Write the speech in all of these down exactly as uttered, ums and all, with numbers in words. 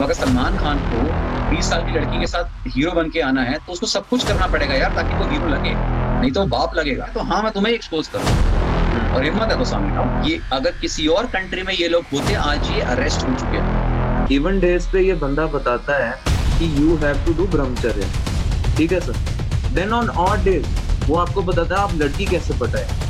मगर सलमान खान को बीस साल की लड़की के साथ हीरो बन के आना है तो उसको सब कुछ करना पड़ेगा यार, ताकि वो हीरो लगे, नहीं तो बाप लगेगा। तो हाँ, मैं तुम्हें एक्सपोज करूँ और हिम्मत है तो सामने लाऊं। ये अगर किसी और कंट्री में ये लोग होते, आज ये अरेस्ट हो चुके हैं। इवन डेज पे ये बंदा बताता है कि यू हैव टू डू ब्रह्मचर्य, ठीक है sir. Then on odd days वो आपको बताता है आप लड़की कैसे पटाए।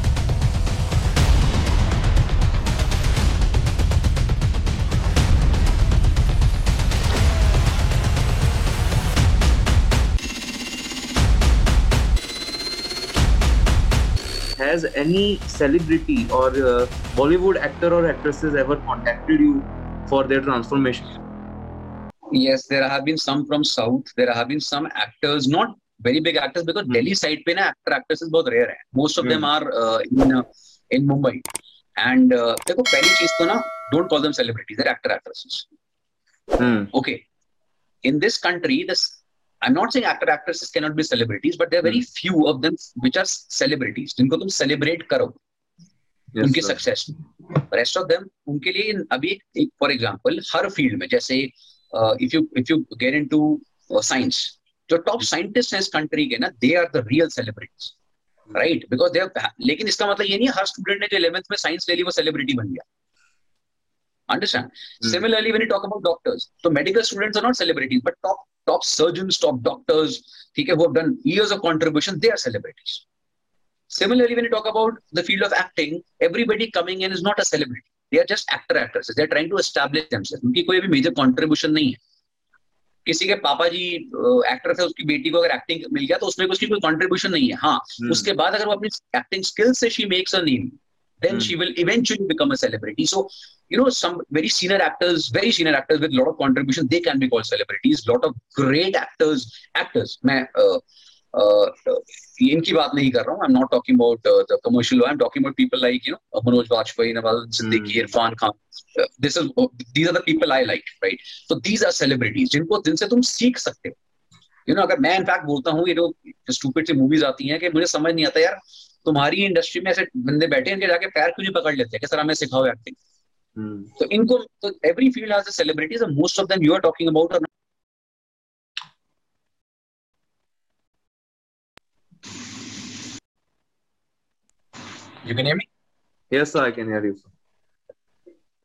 Has any celebrity or uh, Bollywood actor or actresses ever contacted you for their transformation? Yes, there have been some from South. There have been some actors, not very big actors, because mm-hmm. Delhi side pe na actor actresses bahut rare hai. Most of mm-hmm. them are uh, in uh, in Mumbai. And uh, देखो पहली चीज तो ना, don't call them celebrities. They're actor actresses. Mm. Okay. In this country, this. I'm not saying actor actresses cannot be celebrities, but there are very few of them which are celebrities जिनको तुम celebrate करो, yes, उनकी sir. success. Rest of them उनके लिए अभी for example her field में, जैसे uh, if you if you get into uh, science, जो top scientists हैं इस country के ना, they are the real celebrities, right? Because they have, लेकिन इसका मतलब ये नहीं हर student ने जो eleventh में science ले ली वो celebrity बन गया. Understand? Mm. Similarly, when you talk about doctors, so medical students are not celebrities, but top top surgeons, top doctors, ठीक है, who have done years of contribution, they are celebrities. Similarly, when you talk about the field of acting, everybody coming in is not a celebrity. They are just actor actresses. They are trying to establish themselves. उनकी कोई भी major contribution नहीं है. किसी के पापा जी actor थे, उसकी बेटी को अगर एक्टिंग मिल गया तो उसमें उसकी कोई कंट्रीब्यूशन नहीं है. हाँ, mm. उसके बाद अगर वो अपनी एक्टिंग स्किल से she makes a name, then mm. she will eventually become a celebrity. So, you know, some very senior actors, very senior actors with a lot of contribution, they can be called celebrities. Lot of great actors, actors. मैं इनकी बात नहीं कर रहा हूँ. I'm not talking about uh, the commercial law. I'm talking about people like, you know, Manoj Bajpayee, Nawazuddin Siddiqui, Irrfan Khan. Uh, this is uh, these are the people I like, right? So these are celebrities जिनको जिनसे तुम सीख सकते हो. You know, अगर मैं in fact बोलता हूँ, ये जो stupid सी movies आती हैं कि मुझे समझ नहीं आता यार, तुम्हारी इंडस्ट्री में ऐसे बंदे बैठे हैं कि जाके पैर क्यों नहीं पकड़ लेते कि सर हमें सिखाओ एक्टिंग. hmm. तो इनको तो every field has celebrities and most of them you are talking about are you can hear me yes sir I can hear you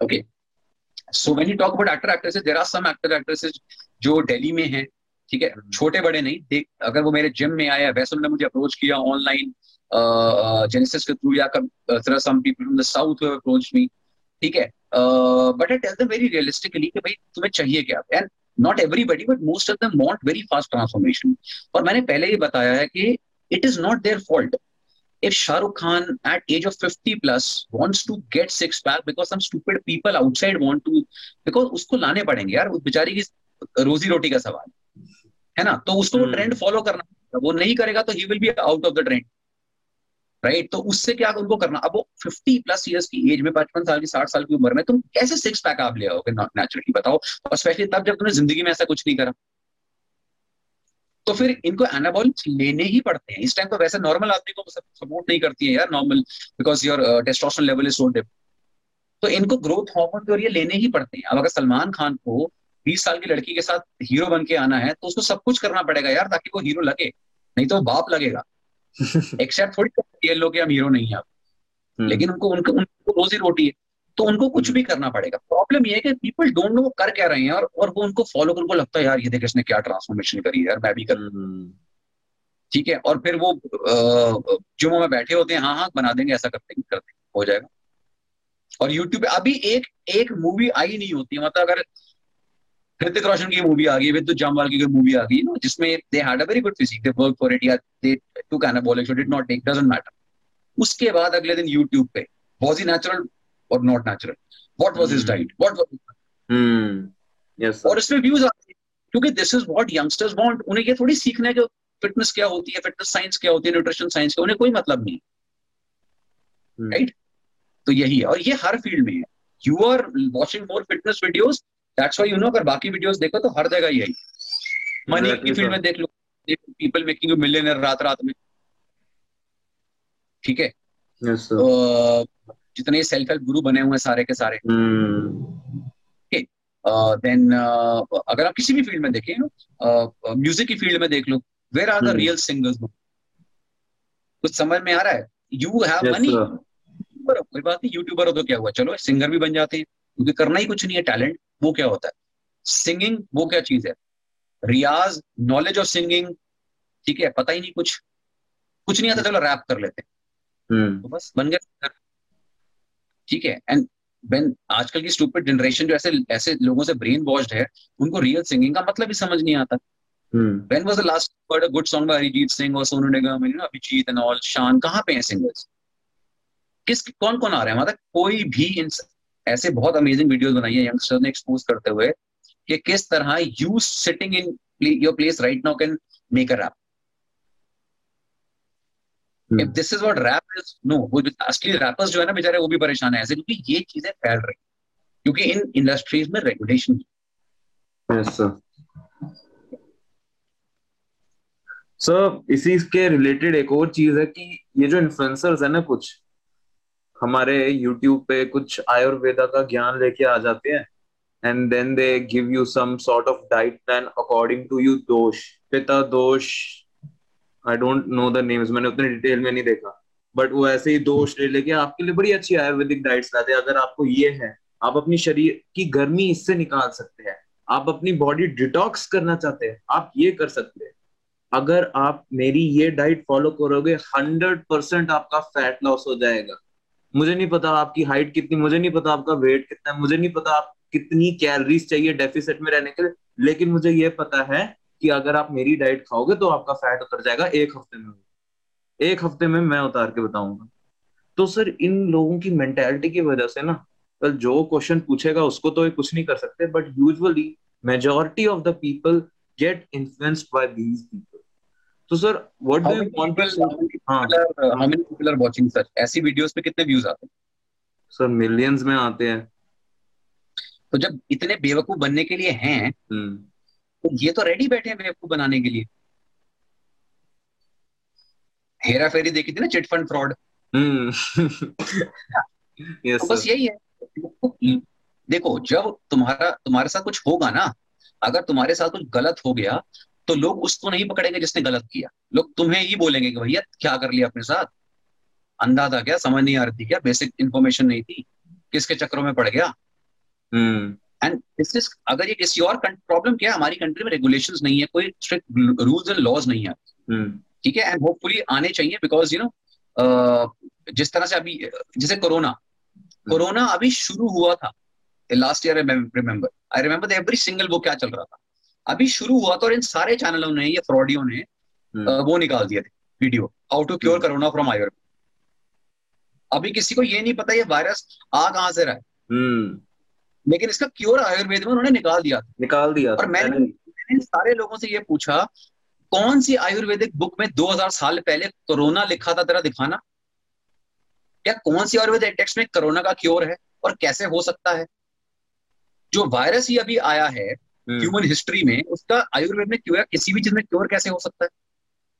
okay so when you talk about actor actresses there are some actor actresses जो दिल्ली में हैं, ठीक है, छोटे बड़े नहीं. देख अगर वो मेरे जिम में आया, वैसे उन्होंने मुझे अप्रोच किया ऑनलाइन Genesis के थ्रू, या there are some people from the south who approached me, ठीक है, but I tell them very realistically कि भाई तुम्हें चाहिए क्या. And not everybody, but most of them want very fast transformation. और मैंने पहले ही बताया है कि it is not their fault. If Shahrukh Khan at age of fifty plus wants to get six pack because some stupid people outside want to, because उसको लाने पड़ेंगे यार, उस बेचारी की रोजी रोटी का सवाल है ना, तो उसको वो ट्रेंड फॉलो करना पड़ेगा. वो नहीं करेगा तो he will be out of the trend. Right right? तो उससे क्या उनको करना. अब वो फिफ्टी प्लस इयर्स की एज में, पचपन साल की साठ साल की उम्र में तुम कैसे सिक्स पैक आप ले आओगे नेचुरली, बताओ. और स्पेशली तब जब तुमने जिंदगी में ऐसा कुछ नहीं करा, तो फिर इनको एनाबॉलिक्स लेने ही पड़ते हैं इस टाइम. तो वैसे नॉर्मल आदमी को सपोर्ट नहीं करती है यार normal, because your testosterone level is so dip. तो इनको ग्रोथ हार्मोन के और ये लेने ही पड़ते हैं. अब अगर सलमान खान को बीस साल की लड़की के साथ हीरो बन के आना है तो उसको सब कुछ करना पड़ेगा यार, ताकि वो हीरो लगे, नहीं तो बाप लगेगा. एक्सेप्ट थोड़ी ये लोग हम हीरो नहीं है आप, लेकिन उनको उनको उनको रोजी रोटी है तो उनको कुछ भी करना पड़ेगा. प्रॉब्लम ये है कि पीपल डोंट नो कर क्या रहे हैं, और और वो उनको फॉलो कर, उनको लगता है यार ये देख इसने क्या ट्रांसफॉर्मेशन करी यार, मैं भी करूं, ठीक है. और फिर वो जिम में बैठे होते हैं, हाँ हाँ बना देंगे, ऐसा करते करते हो जाएगा. और यूट्यूब पे अभी एक एक मूवी आई नहीं होती, मतलब अगर ऋतिक रोशन की मूवी आ गई, विद्युत जामवाल की मूवी आ गई, नो जिसमें they had a very good physique, they work for it, या they took anabolics or did not take, doesn't matter. उसके बाद अगले दिन YouTube पे was he natural or not natural, what was mm. his diet, what was hmm yes sir. और इसमें views आते हैं क्योंकि this is what youngsters want. उन्हें ये थोड़ी सीखना है कि फिटनेस क्या होती है, फिटनेस साइंस क्या होती है, न्यूट्रिशन साइंस क्या, उन्हें कोई मतलब नहीं, राइट mm. right? तो यही है, और ये हर फील्ड में है. You are watching more fitness videos, that's why you know. अगर बाकी वीडियोस देखो तो हर जगह यही मनी की फील्ड में देख लो, पीपल मेकिंग मिलियनर रात रात में, ठीक है. yes, uh, जितने सेल्फ हेल्प गुरु बने हुए सारे के सारे. hmm. okay. देन अगर आप किसी भी फील्ड में देखें, म्यूजिक की फील्ड में देख लो, where are the real singers? कुछ समझ में आ रहा है? यू हैव मनी, कोई बात नहीं, यूट्यूबर हो तो क्या हुआ, चलो सिंगर भी बन जाते हैं, क्योंकि करना ही कुछ नहीं है, टैलेंट वो क्या होता है, सिंगिंग वो क्या चीज है, रियाज, नॉलेज ऑफ सिंगिंग, ठीक है, पता ही नहीं, कुछ कुछ नहीं आता, चलो रैप कर लेते हैं, तो बस बन गया, ठीक है। एंड बेन आजकल की स्टूपिड जनरेशन जो ऐसे ऐसे लोगों से ब्रेन वॉश्ड है, उनको रियल सिंगिंग का मतलब ही समझ नहीं आता। When was the last heard a good song by Arijit Singh or Sonu Dega, you know, Abhijeet and all, शान, कहाँ पे हैं singers? किस कौन कौन आ रहे हैं? मतलब कोई भी इंस, ऐसे बहुत अमेजिंग वीडियोस बनाई है यंगस्टर ने एक्सपोज करते हुए कि किस तरह you sitting in your place right now can make a rap. If this is what rap is, no, वो असली रैपर्स जो है ना बेचारे वो भी परेशान है ऐसे, क्योंकि ये चीजें फैल रही है, क्योंकि इन इंडस्ट्रीज में रेगुलेशन है। सर so, इसी के रिलेटेड एक और चीज है कि ये जो इन्फ्लुएंसर्स है ना, कुछ हमारे YouTube पे कुछ आयुर्वेदा का ज्ञान लेके आ जाते हैं, and then they give you some sort of diet plan according to you दोष, पिता दोष, I don't know the names, मैंने उतने डिटेल में नहीं देखा, बट वो ऐसे ही दोष ले लेके आपके लिए बड़ी अच्छी आयुर्वेदिक डाइट्स लाते हैं। अगर आपको ये है, आप अपनी शरीर की गर्मी इससे निकाल सकते हैं, आप अपनी बॉडी डिटॉक्स करना चाहते हैं, आप ये कर सकते हैं, अगर आप मेरी ये डाइट फॉलो करोगे हंड्रेड परसेंट आपका फैट लॉस हो जाएगा, मुझे नहीं पता आपकी हाइट कितनी, मुझे नहीं पता आपका वेट कितना है, मुझे नहीं पता आप कितनी कैलोरीज चाहिए डेफिसिट में रहने के लिए, लेकिन मुझे ये पता है कि अगर आप मेरी डाइट खाओगे तो आपका फैट उतर जाएगा एक हफ्ते में, एक हफ्ते में मैं उतार के बताऊंगा। तो सर इन लोगों की मेंटेलिटी की वजह से ना, कल जो क्वेश्चन पूछेगा उसको तो कुछ नहीं कर सकते, but usually majority of the people get influenced by these people. तो sir what do you want to, हां how many people are watching such ऐसी वीडियोस पे कितने व्यूज आते हैं? सर मिलियंस में आते हैं। तो जब इतने बेवकूफ बनने के लिए हैं, तो ये तो रेडी बैठे हैं बेवकूफ बनाने के लिए। हेरा फेरी देखी थी ना, चिट फंड फ्रॉड, यस, बस यही है। देखो जब तुम्हारा तुम्हारे साथ कुछ होगा ना, अगर तुम्हारे साथ कुछ गलत हो गया तो लोग उसको नहीं पकड़ेंगे जिसने गलत किया, लोग तुम्हें ही बोलेंगे कि भैया क्या कर लिया अपने साथ, अंधा था क्या, समझ नहीं आ रही थी क्या, बेसिक इन्फॉर्मेशन नहीं थी, किसके चक्करों में पड़ गया। एंड दिस इज, अगर ये किसी और प्रॉब्लम क्या है, हमारी कंट्री में रेगुलेशंस नहीं है, कोई स्ट्रिक्ट रूल्स एंड लॉज नहीं है, ठीक है, एंड होपफुली आने चाहिए, बिकॉज यू नो जिस तरह से अभी जैसे कोरोना कोरोना अभी शुरू हुआ था last year, remember I remember every single वो क्या चल रहा था अभी शुरू हुआ था, और इन सारे चैनलों ने, ये फ्रॉडियों ने वो निकाल दिया थे video, how to cure corona from Ayurveda. अभी किसी को ये नहीं पता ये वायरस आ कहाँ से रहा है, लेकिन इसका क्योर आयुर्वेद में उन्होंने निकाल दिया निकाल दिया और मैंने मैंने सारे लोगों से ये पूछा, कौन सी आयुर्वेदिक बुक में दो हजार साल पहले कोरोना लिखा था, तेरा दिखाना, या कौन सी आयुर्वेदिक टेक्स्ट में कोरोना का क्योर है, और कैसे हो सकता है जो वायरस ही अभी आया है ह्यूमन हिस्ट्री में, उसका आयुर्वेद में क्योर, किसी भी चीज में क्योर कैसे हो सकता है?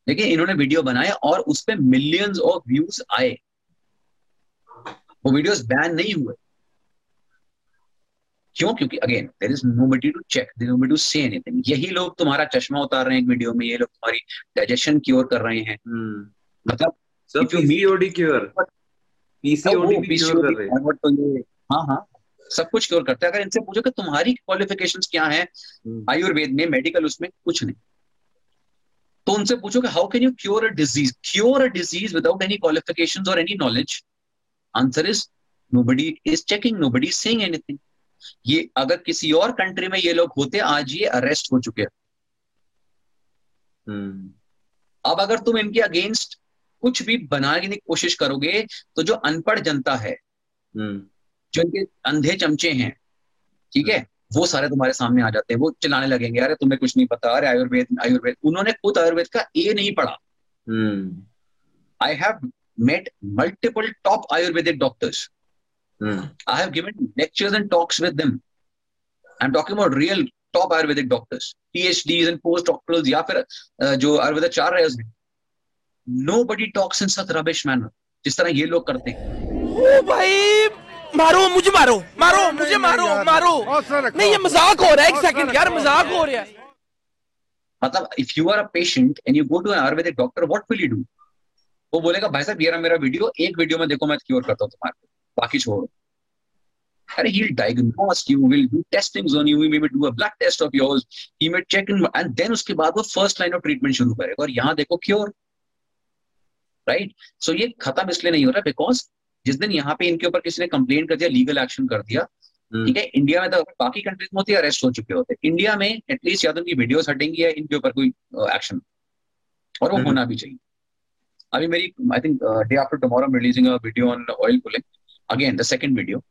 देखिए इन्होंने वीडियो बनाया और उस पे मिलियंस ऑफ व्यूज आए, वो वीडियोस बैन नहीं हुए, क्यों? क्योंकि again there is nobody to check, there is nobody to say anything. यही लोग तुम्हारा चश्मा उतार रहे हैं एक वीडियो में, ये लोग तुम्हारी डाइजेशन क्योर कर रहे हैं, मतलब पीसीओडी क्योर, पीसीओडी भी क्योर कर रहे हैं, हाँ हाँ सब कुछ क्योर करते हैं। अगर इनसे पूछो कि तुम्हारी क्वालिफिकेशंस क्या हैं आयुर्वेद में, मेडिकल, उसमें कुछ नहीं, तो उनसे पूछो कि how can you cure a disease, cure a disease without any qualifications और any knowledge, answer is nobody is checking, nobody is saying anything. ये अगर किसी और कंट्री में ये लोग होते, आज ये अरेस्ट हो चुके हैं। अब अगर तुम इनके अगेंस्ट कुछ भी बनाने की कोशिश करोगे, तो जो अनपढ़ जनता है, जो इनके अंधे चमचे हैं, ठीक है, वो सारे तुम्हारे सामने आ जाते हैं, वो चिल्लाने लगेंगे, अरे तुम्हें कुछ नहीं पता, अरे आयुर्वेद आयुर्वेद उन्होंने खुद आयुर्वेद का ए नहीं पढ़ा। I have met multiple top Ayurvedic doctors, I have given lectures and talks with them, I am talking about real top Ayurvedic doctors, PhDs and post doctors, या फिर जो आयुर्वेदाचार्य है, उसमें nobody talks in such rubbish manner जिस तरह ये लोग करते हैं। मारो मुझे, मारो मारो मुझे, मारो मारो। नहीं, ये मजाक हो रहा है, एक सेकंड यार, मजाक हो रहा है। मतलब if you are a patient and you go to an Ayurvedic doctor, what will you do? वो बोलेगा भाई साहब ये रहा मेरा वीडियो, एक वीडियो में देखो मैं क्योर करता हूँ तुम्हारे, बाकी छोड़ो। अरे he will diagnose you, will do testings on you, he may do a blood test of yours, he may check in, and then उसके बाद वो first line of treatment शुरू करेगा। और यहाँ देखो क्योर, राइट? सो ये खत्म इसलिए नहीं हो रहा बिकॉज जिस दिन यहाँ पे इनके ऊपर किसी ने कंप्लेन कर दिया, लीगल एक्शन कर दिया, ठीक है, इंडिया में तो बाकी कंट्रीज में होती है अरेस्ट हो चुके होते, इंडिया में एटलीस्ट या तो उनकी वीडियोस हटेंगी या इनके ऊपर कोई एक्शन, और वो होना भी चाहिए। अभी मेरी I think day after tomorrow I am releasing a video on oil pulling again, the second video,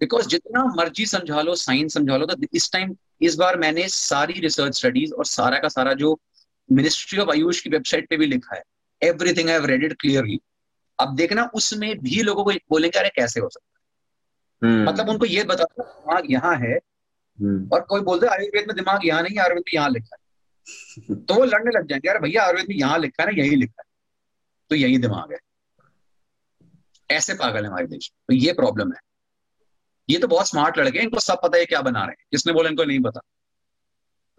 because जितना मर्जी समझा लो, साइंस समझा लो, तो इस टाइम इस बार मैंने सारी रिसर्च स्टडीज और सारा का सारा जो मिनिस्ट्री ऑफ आयुष की वेबसाइट पे भी लिखा है, everything I have read it clearly. अब देखना उसमें भी लोगों को बोलेंगे अरे कैसे हो सकता है, hmm. मतलब उनको ये बताता दिमाग यहाँ है hmm. और कोई बोलता है आयुर्वेद में दिमाग यहाँ नहीं, आयुर्वेद में यहाँ लिखा है तो वो लड़ने लग जाएंगे, यार भैया आयुर्वेद में यहाँ लिखा है ना, यही लिखा है तो यही दिमाग है। ऐसे पागल है हमारे देश, तो ये प्रॉब्लम है। ये तो बहुत स्मार्ट लड़के हैं, इनको सब पता है क्या बना रहे हैं, किसने बोला इनको नहीं पता,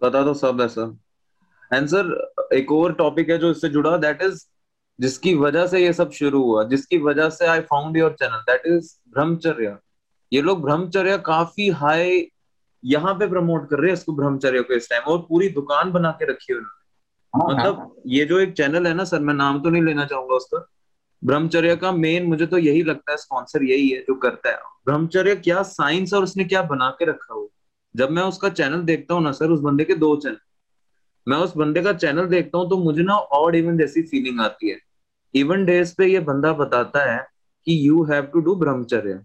पता तो सब है सर। एंड सर एक और टॉपिक है जो इससे जुड़ा, दैट इज जिसकी वजह से ये सब शुरू हुआ, जिसकी वजह से I found your channel, that is brahmacharya. ये लोग ब्रह्मचर्य काफी हाई यहाँ पे प्रमोट कर रहे हैं इसको, ब्रह्मचर्य को इस टाइम, और पूरी दुकान बना के रखी है उन्होंने। मतलब ये जो एक चैनल है ना सर, मैं नाम तो नहीं लेना चाहूंगा उसका, ब्रह्मचर्य का मेन मुझे तो यही लगता है स्पॉन्सर यही है जो करता है। ब्रह्मचर्य क्या साइंस और उसने क्या बना के रखा हुआ। जब मैं उसका चैनल देखता हूँ ना सर, उस बंदे के दो चैनल, मैं उस बंदे का चैनल देखता हूँ तो मुझे ना ऑड इवन जैसी फीलिंग आती है। इवन डेज पे ये बंदा बताता है कि यू हैव टू डू ब्रह्मचर्य,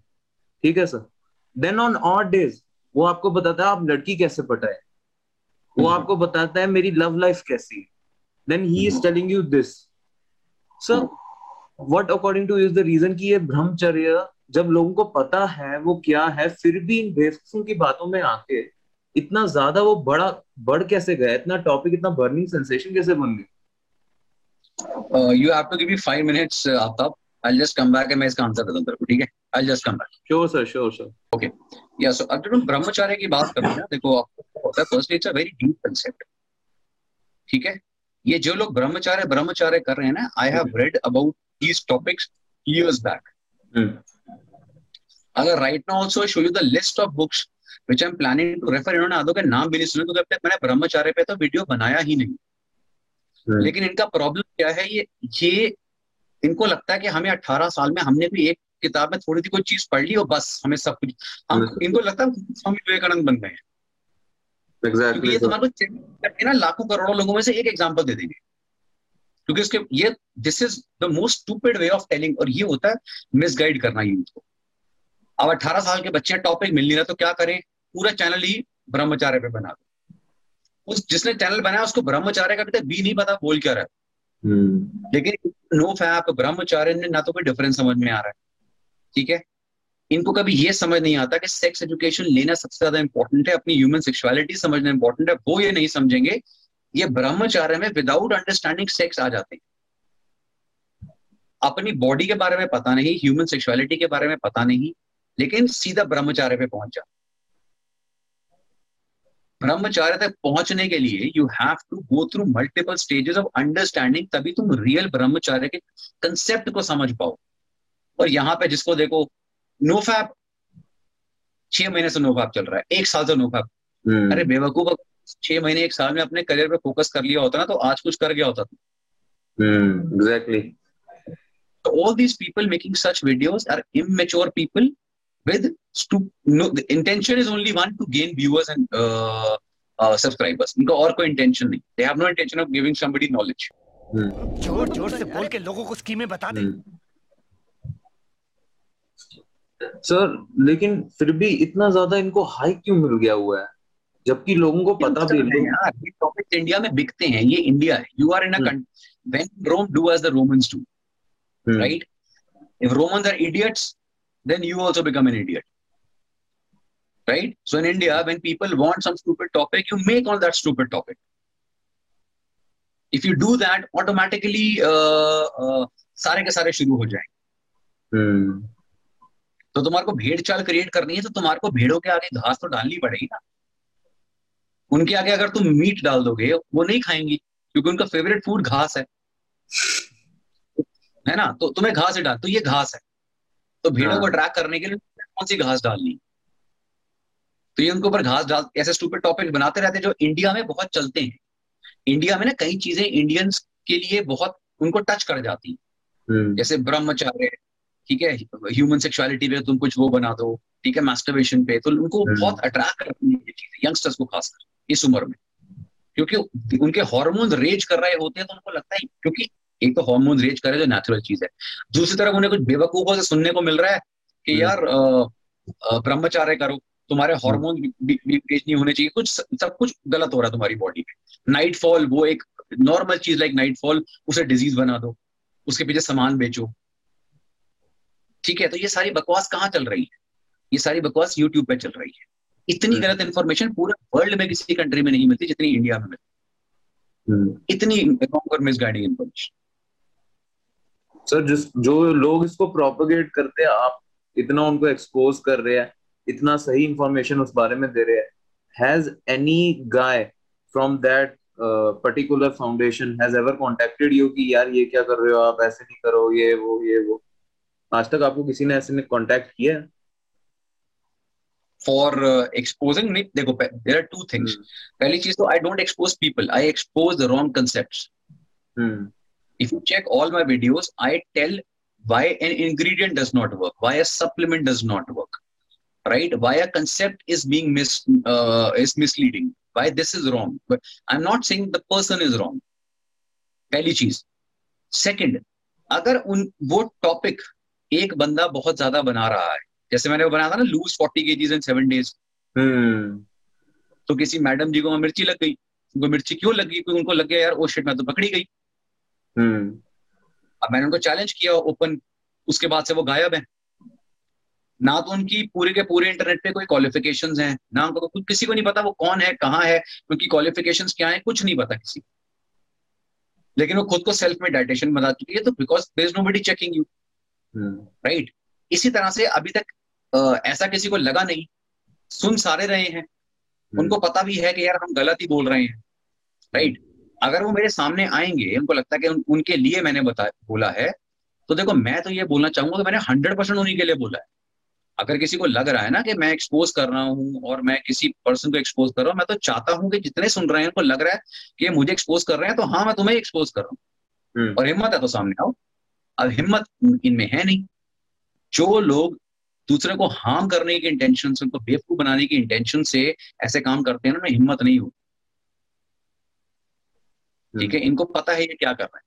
ठीक है sir, then on odd days वो आपको बताता है आप लड़की कैसे पटाए, वो आपको बताता है मेरी लव लाइफ कैसी है, then he is telling you this. Sir what according to is the reason कि ये ब्रह्मचर्य जब लोगों को पता है वो क्या है, फिर भी इन बेवकूफों की बातों में आके इतना ज्यादा वो बड़ा बढ़ कैसे गया, इतना टॉपिक, इतना बर्निंग सेंसेशन कैसे बन गया? You have to give me five minutes Aftab, I will just come back and मैं इसका आंसर दे दूंगा तेरे को, ठीक है? I will just come back. Sure sir, sure sir, okay yeah. So अगर हम ब्रह्मचर्य की बात करते हैं ना, देखो आपको होता है firstly it's a very deep concept, ठीक है? ये जो लोग ब्रह्मचर्य ब्रह्मचर्य कर रहे हैं ना, I have read about these topics years back. अगर right now also show you the list of books which I am planning to refer, इन्होंने आदो के नाम भी नहीं सुने, तो जब तक मैंने ब्रह्मचार्य पे तो वीडियो बनाया ही नहीं। hmm. लेकिन इनका प्रॉब्लम क्या है, ये ये इनको लगता है कि हमें अठारह साल में हमने भी एक किताब में थोड़ी सी कोई चीज पढ़ ली और बस हमें सब कुछ हम hmm. इनको लगता है स्वामी विवेकानंद बन गए हैं। exactly, ये तुम्हारे को चेक करके ना लाखों करोड़ों लोगों में से एक एग्जाम्पल दे देंगे, क्योंकि उसके ये this is the most stupid way of telling, और ये होता है मिसगाइड करना यूथ को। अब अठारह साल के बच्चे टॉपिक मिल नहीं रहा तो क्या करें, पूरा चैनल ही ब्रह्मचार्य पे बना दो। उस जिसने चैनल बनाया उसको ब्रह्मचार्य का भी नहीं पता बोल क्या रहा है। hmm. लेकिन नोफैप ब्रह्मचार्य में ना तो कोई डिफरेंस समझ में आ रहा है, ठीक है? इनको कभी ये समझ नहीं आता कि सेक्स एजुकेशन लेना सबसे ज्यादा इंपॉर्टेंट है, अपनी ह्यूमन सेक्सुअलिटी समझना इंपॉर्टेंट है, वो ये नहीं समझेंगे। ये ब्रह्मचार्य में विदाउट अंडरस्टैंडिंग सेक्स आ जाते हैं, अपनी बॉडी के बारे में पता नहीं, ह्यूमन सेक्सुअलिटी के बारे में पता नहीं, लेकिन सीधा ब्रह्मचार्य पे पहुंच जा। ब्रह्मचार्य तक पहुंचने के लिए you have to go through multiple stages of understanding, तभी तुम रियल ब्रह्मचार्य के कंसेप्ट को समझ पाओ। और यहाँ पे जिसको देखो नोफैप, छह महीने से नोफैप चल रहा है, एक साल से नोफैप। hmm. अरे बेवकूफ, छह महीने एक साल में अपने करियर पे फोकस कर लिया होता ना तो आज कुछ कर गया होता था। hmm, exactly. So all these people making such videos are immature people. With stu- no, the intention is only one, to gain viewers and uh, uh, subscribers. इनका और कोई intention नहीं. They have no intention of giving somebody knowledge. जोर जोर से बोल के लोगों को स्कीमें बता दे। सर लेकिन फिर भी इतना ज्यादा इनको हाई क्यों मिल गया हुआ है, जबकि लोगों को पता भी नहीं है। ये टॉपिक इंडिया में बिकते हैं, ये इंडिया है। You are in a country when Rome do as the Romans do, right? If Romans are idiots, then you also become an idiot, right? So in India, when people want some stupid topic, you make all that stupid topic. If you do that, automatically uh, uh, सारे के सारे शुरू हो जाएंगे। तो तुम्हारे को भेड़ चाल क्रिएट करनी है तो तुम्हारे को भेड़ों के आगे घास तो डालनी पड़ेगी ना। उनके आगे अगर तुम मीट डाल दोगे वो नहीं खाएंगी क्योंकि उनका फेवरेट फूड घास है, है ना। तो तुम्हें घास ही डाल, तो ये घास है, तो भेड़ों को अट्रैक्ट करने के लिए कौन सी घास डालनी, तो ये उनके ऊपर घास डाल, ऐसे स्टूपिड टॉपिक बनाते रहते हैं जो इंडिया में बहुत चलते हैं। इंडिया में ना कई चीजें इंडियंस के लिए बहुत उनको टच कर जाती है, जैसे ब्रह्मचर्य, ठीक है, ह्यूमन सेक्सुअलिटी पे तुम कुछ वो बना दो, ठीक है, मास्टरबेशन पे, तो उनको बहुत अट्रैक्ट करती है ये चीजें, यंगस्टर्स को खासकर इस उम्र में, क्योंकि उनके हार्मोन्स रेज कर रहे होते हैं तो उनको लगता है, क्योंकि एक तो हार्मोन रेज कर रहे जो नेचुरल चीज है, दूसरी तरफ उन्हें कुछ बेवकूफों से सुनने को मिल रहा है कि यार ब्रह्मचार्य करो, तुम्हारे हार्मोन रेज नहीं होने चाहिए, कुछ सब कुछ गलत हो रहा है तुम्हारी बॉडी में। नाइट फॉल, वो एक नॉर्मल चीज लाइक नाइट फॉल, उसे डिजीज बना दो, उसके पीछे सामान बेचो, ठीक है। तो ये सारी बकवास कहाँ चल रही है? ये सारी बकवास यूट्यूब पे चल रही है। इतनी गलत इन्फॉर्मेशन पूरे वर्ल्ड में किसी कंट्री में नहीं मिलती जितनी इंडिया में मिलती, इतनी रॉन्ग और मिसगाइडिंग इन्फॉर्मेशन। सर जिस जो लोग इसको प्रोपोगेट करते हैं, आप इतना उनको एक्सपोज कर रहे हैं, इतना सही इंफॉर्मेशन उस बारे में दे रहे हैं, has any guy from that particular foundation has ever contacted you कि यार ये क्या कर रहे हो आप, ऐसे नहीं करो, ये वो ये वो, आज तक आपको किसी ने ऐसे कॉन्टेक्ट किया फॉर एक्सपोजिंग? नहीं, देखो देयर आर टू थिंग्स। पहली चीज तो I don't expose people, I expose the wrong concepts. If you check all my videos, I tell why an ingredient does not work, why a supplement does not work, right? Why a concept is being mis uh, is misleading, why this is wrong. But I'm not saying the person is wrong. पहली चीज। Second, अगर उन वो topic एक बंदा बहुत ज्यादा बना रहा है, जैसे मैंने वो बनाया था ना lose forty kgs in seven days, hmm. तो किसी मैडम जी को मिर्ची लग गई, उनको मिर्ची क्यों लगी? क्योंकि उनको लग गया यार ओ शिट मैं तो पकड़ी गई। Hmm. अब मैंने उनको चैलेंज किया ओपन, उसके बाद से वो गायब है ना। तो उनकी पूरे के पूरे इंटरनेट पे कोई क्वालिफिकेशंस हैं ना, उनको कुछ किसी को नहीं पता वो कौन है कहाँ है, उनकी क्वालिफिकेशंस क्या है, कुछ नहीं पता किसी, लेकिन वो खुद को सेल्फ में डाइटेशन बना चुकी है, तो because there is nobody checking you, right. इसी तरह से अभी तक आ, ऐसा किसी को लगा नहीं, सुन सारे रहे हैं, hmm. उनको पता भी है कि यार हम गलत ही बोल रहे हैं, राइट right? अगर वो मेरे सामने आएंगे, उनको लगता है कि उन, उनके लिए मैंने बता बोला है, तो देखो मैं तो ये बोलना चाहूंगा तो मैंने हंड्रेड परसेंट उन्हीं के लिए बोला है। अगर किसी को लग रहा है ना कि मैं एक्सपोज कर रहा हूँ और मैं किसी पर्सन को एक्सपोज कर रहा हूँ, मैं तो चाहता हूँ कि जितने सुन रहे हैं उनको लग रहा है कि मुझे एक्सपोज कर रहे हैं, तो हाँ मैं तुम्हें एक्सपोज कर रहा हूँ, और हिम्मत है तो सामने आओ। अब हिम्मत इनमें है नहीं। जो लोग दूसरे को हार्म करने के इंटेंशन से, उनको बेवकूफ बनाने की इंटेंशन से ऐसे काम करते हैं ना, उनमें हिम्मत नहीं होती, ठीक है। इनको पता है ये क्या कर रहे हैं,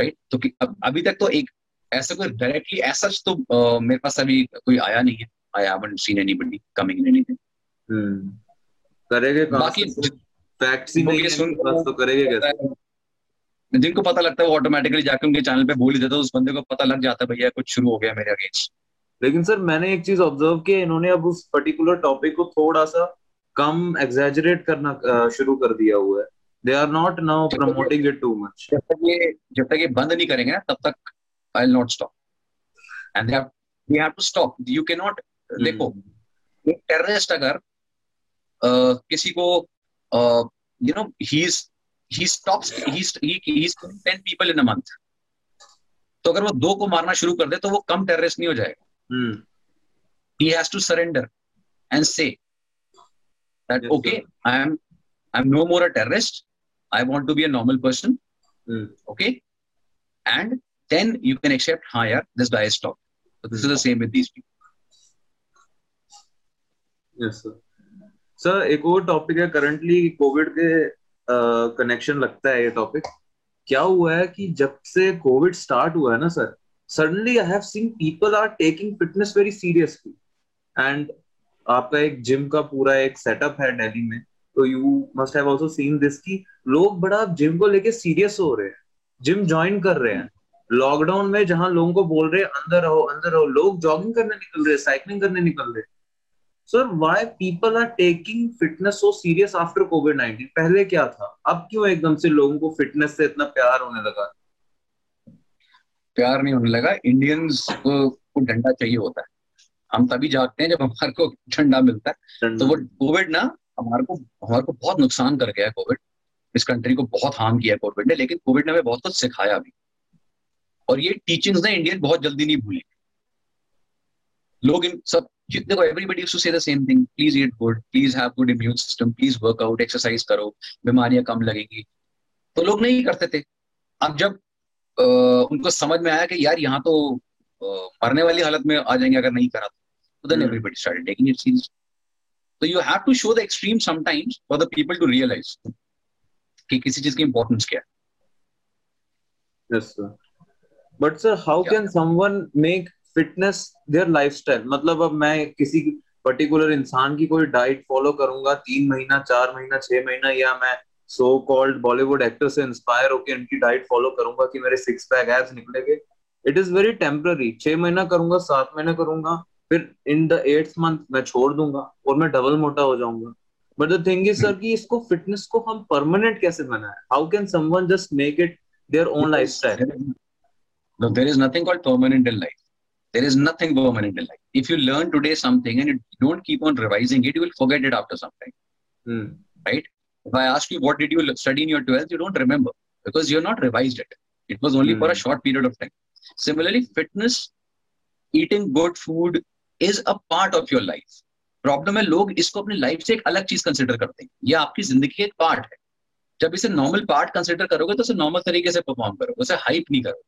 राइट। तो अब, अभी तक तो एक ऐसा कोई डायरेक्टली ऐसा तो आ, मेरे पास अभी कोई आया नहीं है। I haven't seen anybody coming in anything. करेंगे बाकी फैक्ट्स ही नहीं सुन तो करेंगे कैसे? जिनको पता लगता है वो ऑटोमेटिकली जाके उनके चैनल पे बोल ही देता है, उस बंदे को पता लग जाता है भैया कुछ शुरू हो गया मेरे अगेंस्ट। लेकिन सर मैंने एक चीज ऑब्जर्व किया, इन्होंने अब उस पर्टिकुलर टॉपिक को थोड़ा सा कम एग्जैजरेट करना uh, शुरू कर दिया हुआ है। They are not now promoting it too much. जब तक ये जब तक ये बंद नहीं करेंगे ना, तब तक I will not stop, and they have we have to stop. You can not. देखो एक टेररिस्ट अगर uh, किसी को you know he is he stops he he is ten people in a month, तो अगर वो दो को मारना शुरू कर दे तो वो कम टेररिस्ट नहीं हो जाएगा। He has to surrender and say that yes, okay sir. i am i'm no more a terrorist, I want to be a normal person, mm. okay, and then you can accept ha yaar this guy is stopped. So this mm. is the same with these people. yes sir sir ek aur topic hai currently covid ke uh, connection lagta hai ye topic. kya hua hai ki jab se covid start hua hai na sir, suddenly I have seen people are taking fitness very seriously, and आपका एक gym का पूरा एक setup है दिल्ली में, तो you must have also seen this कि लोग बड़ा जिम को लेके सीरियस हो रहे हैं, जिम ज्वाइन कर रहे हैं। लॉकडाउन में जहां लोगों को बोल रहे हैं अंदर रहो अंदर रहो, लोग जॉगिंग करने निकल रहे, साइकिलिंग करने निकल रहे। Sir why people are taking fitness so serious after COVID nineteen? पहले क्या था, अब क्यों एकदम से लोगों को फिटनेस से इतना प्यार होने लगा? प्यार नहीं होने लगा। इंडियंस को को डंडा चाहिए होता है, हम तभी जागते हैं जब हमारे को ठंडा मिलता है। तो वो कोविड ना हमारे को हमारे को बहुत नुकसान कर गया है, कोविड इस कंट्री को बहुत हार्म किया कोविड ने, लेकिन कोविड ने हमें बहुत कुछ सिखाया भी। और ये टीचिंग्स ने इंडियन बहुत जल्दी नहीं भूली। लोग इन सब जितने को everybody used to say the same thing, please eat good, please have good immune system, please workout, exercise करो, बीमारियां कम लगेंगी, तो लोग नहीं करते थे। अब जब आ, उनको समझ में आया कि यार यहाँ तो आ, मरने वाली हालत में आ जाएंगे अगर नहीं करा तो, then everybody started taking it serious. तो you have to show the extreme sometimes for the people to realise कि किसी चीज की इंपॉर्टेंस क्या है। Yes sir, but sir how can someone make fitness their lifestyle? मतलब अब मैं किसी पर्टिकुलर इंसान की कोई डाइट फॉलो करूंगा तीन महीना चार महीना छह महीना, या मैं सो कॉल्ड बॉलीवुड एक्टर से इंस्पायर होकर उनकी डाइट फॉलो करूंगा कि मेरे सिक्स पैक एब्स निकलेंगे। इट इज वेरी टेम्पररी, छह महीना करूंगा, सात महीना करूंगा, फिर इन द एट्थ मंथ मैं छोड़ दूंगा और मैं डबल मोटा हो जाऊंगा। But the thing is sir कि इसको फिटनेस को हम परमानेंट कैसे बनाएं? How can someone just make it their own lifestyle? No, there is nothing called permanent in life. There is nothing permanent in life. If you learn today something and you don't keep on revising it, you will forget it after some time. Hmm. Right? If I ask you, what did you study in your twelfth? You don't remember because you have not revised it. It was only hmm. for a short period of time. Similarly, fitness, eating good food is a part of your life. Problem है, लोग इसको अपने life से एक अलग चीज consider करते हैं. यह आपकी जिंदगी का एक part है. जब इसे normal part consider करोगे तो इसे normal तरीके से perform करोगे, उसे hype नहीं करोगे.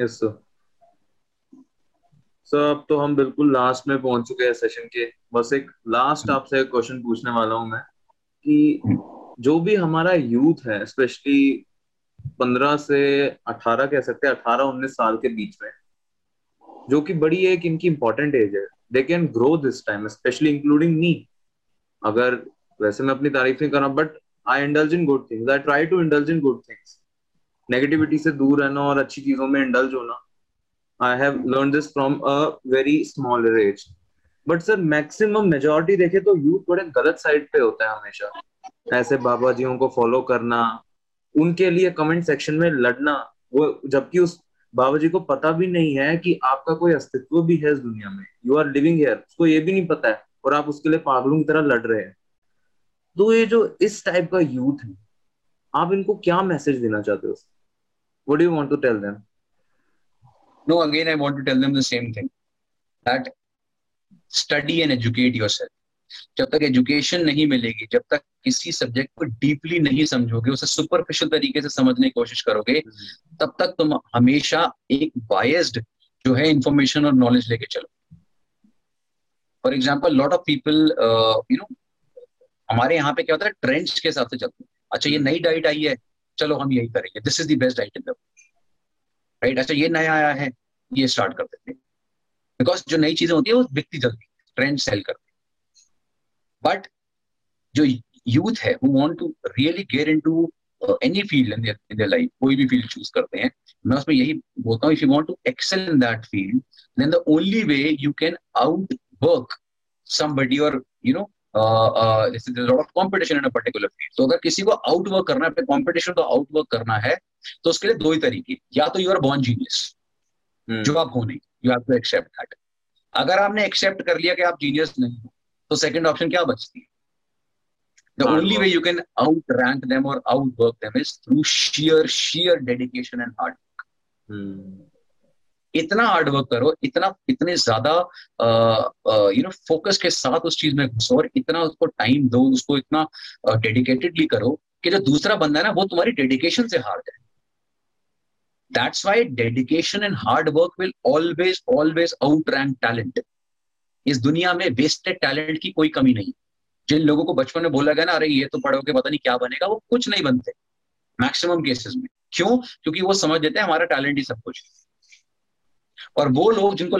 Yes, sir. Sir, अब तो हम बिल्कुल लास्ट में पहुंच चुके हैं सेशन के। बस एक लास्ट आपसे एक क्वेश्चन पूछने वाला हूं मैं कि जो भी हमारा यूथ है, स्पेशली पंद्रह से अठारह कह सकते हैं, अठारह उन्नीस साल के बीच में, जो कि बड़ी एक इनकी इम्पोर्टेंट एज है, they can grow this time, specially including me. अगर वैसे मैं अपनी तारीफ नहीं कर रहा, but I indulge in good things, I try to indulge in good things, negativity से दूर रहना और अच्छी चीजों में इंडल्ज होना। I have learn this from a very smaller age. But sir maximum majority देखे तो यूथ बड़े गलत साइड पे होता है हमेशा, ऐसे बाबा जियों को फॉलो करना, उनके लिए कमेंट सेक्शन में लड़ना, वो जबकि उस बाबा जी को पता भी नहीं है कि आपका कोई अस्तित्व भी है इस दुनिया में, यू आर लिविंग हियर, उसको ये भी नहीं पता है, और आप उसके लिए पागलों की तरह लड़ रहे हैं। तो ये जो इस टाइप का यूथ है, आप इनको क्या मैसेज देना चाहते हो? What do you want to tell them? No, again, I want to tell them the same thing. That study and educate yourself. जब तक education नहीं मिलेगी, जब तक किसी subject को deeply नहीं समझोगे, उसे superficial तरीके से समझने की कोशिश करोगे, mm-hmm. तब तक तुम हमेशा एक biased जो है information और knowledge लेके चलो। For example, lot of people, uh, you know, हमारे यहाँ पे क्या होता है, trends के हिसाब से चलते हैं। अच्छा ये नई diet आई है, चलो हम यही करेंगे, this is the best diet in the world, right? अच्छा ये नया आया है, ये स्टार्ट कर देते हैं, बिकॉज जो नई चीजें होती है वो बिकती जल्दी, ट्रेंड सेल करती। बट जो यूथ है who want to really get into any field in their life, कोई भी फील्ड चूज करते हैं, मैं उसमें यही बोलता हूँ, if you want to excel in that field then the only way you can outwork somebody और यू नो पर्टिकुलर फील्ड। तो अगर किसी को आउटवर्क करना है, कॉम्पिटिशन को आउटवर्क करना है, तो उसके लिए दो ही तरीके, या तो यू आर बॉर्न जीनियस जो आप हो नहीं, you have to accept that. अगर आपने एक्सेप्ट कर लिया कि आप जीनियस नहीं हो, तो सेकंड ऑप्शन क्या बचती है? The only way you can outrank them और outwork them is through sheer sheer dedication and hard work. इतना हार्डवर्क करो, इतना इतने ज्यादा यू नो फोकस के साथ उस चीज में घुसो और इतना उसको टाइम दो, उसको इतना डेडिकेटेडली uh, करो कि जो दूसरा बंदा है ना वो तुम्हारी डेडिकेशन से हार जाए। That's why dedication and hard work will always always outrank talent. इस दुनिया में वेस्टेड टैलेंट की कोई कमी नहीं। जिन लोगों को बचपन में बोला गया ना, अरे ये तो पढ़ोगे पता नहीं क्या बनेगा, वो कुछ नहीं बनते मैक्सिमम केसेस में। क्यों? क्योंकि वो समझ देते हैं हमारा टैलेंट ही सब कुछ। और वो लोग जिनको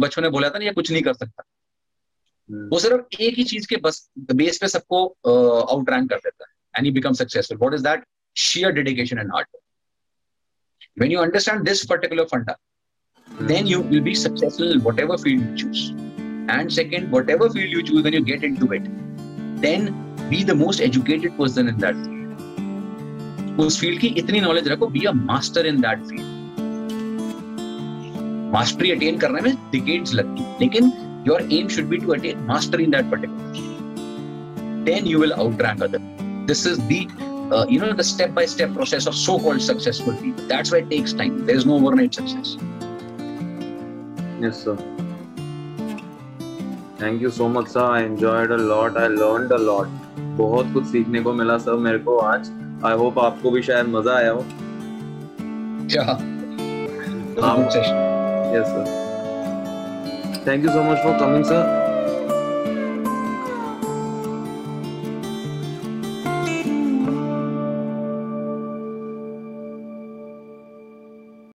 बच्चों ने बोला था ना ये कुछ नहीं कर सकता, hmm. वो सिर्फ एक ही चीज के बस बेस पे सबको आउट रैंक कर देता है and he become successful. What is that? Sheer dedication and hard work. When you understand this particular फंडा then you will be successful in whatever field you choose. And second, whatever field you choose when you get into it then be the most educated person in that field. उस field की इतनी knowledge रखो, be a master in that field mastery attain करने में decades लगती है, लेकिन your aim should be to attain mastery in that particular field, then you will outrank other. This is the Uh, you know, the step-by-step process of so-called successful people. That's why it takes time. There is no overnight success. Yes, sir. Thank you so much, sir. I enjoyed a lot. I learned a lot. बहुत कुछ सीखने को मिला sir मेरे को आज. I hope आपको भी शायद मजा आया हो. Yeah. Yes, sir. Thank you so much for coming, sir.